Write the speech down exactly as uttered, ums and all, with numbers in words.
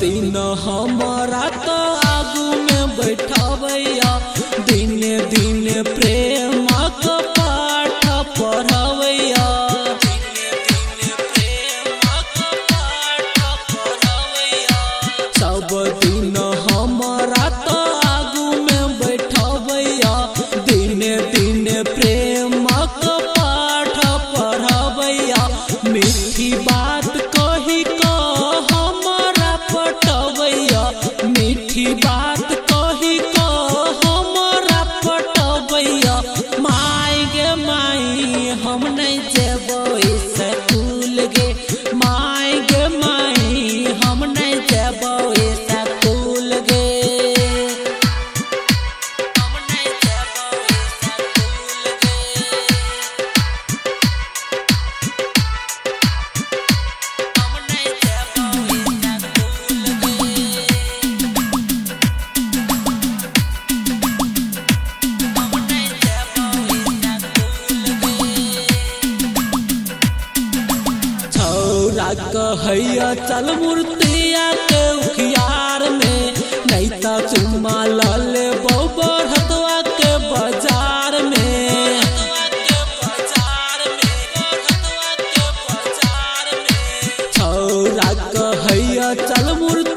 दिन हमारा तो आगू में बैठवैया दिन दिन प्रेम का पाठ पढ़वैया सब दिन हमारा तो आगू में बैठवैया दिन दिन प्रेम का पाठ पढ़वैया मीठी बात कही मीठी बात कही को हमरा पटबैया माय गे माय हम नहीं जेबो स्कूल गे माय गे माय हम नहीं जेबो स्कूल गे हम नहीं जेबो स्कूल गे हम नहीं जेबो कहैया चल मूर्तिया के उखियार में नहीं तो चुम्मा लले बउबो हतवा के बाजार में छौरा कहैया चल मूर्ति